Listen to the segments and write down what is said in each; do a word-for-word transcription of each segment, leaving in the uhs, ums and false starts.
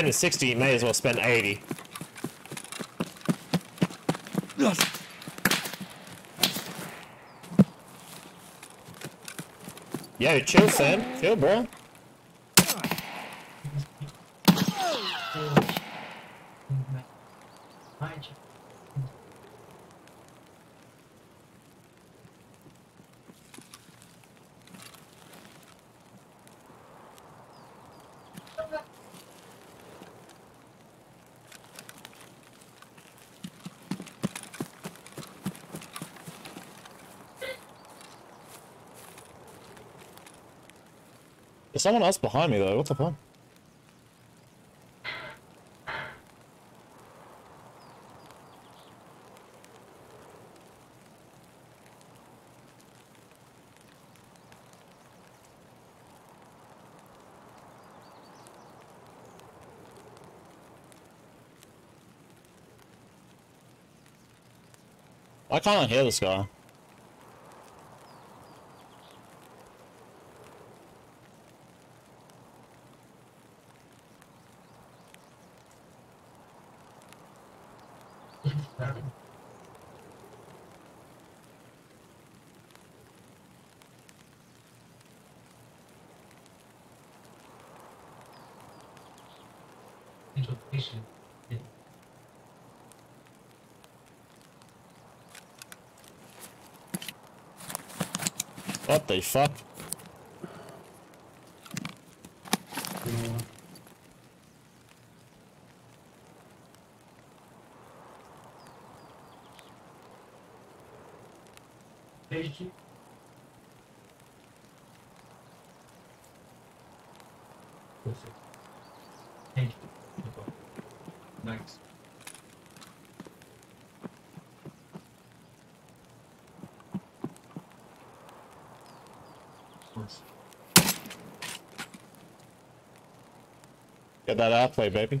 Spending sixty, you may as well spend eighty. Yes. Yo, chill, son. Chill, bro. There's someone else behind me though, what the fuck? I can't hear this guy. What the fuck? Thanks. Get that outplay, baby.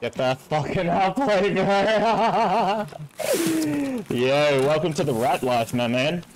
Get that fucking outplay, man. Yo, welcome to the rat life, my man.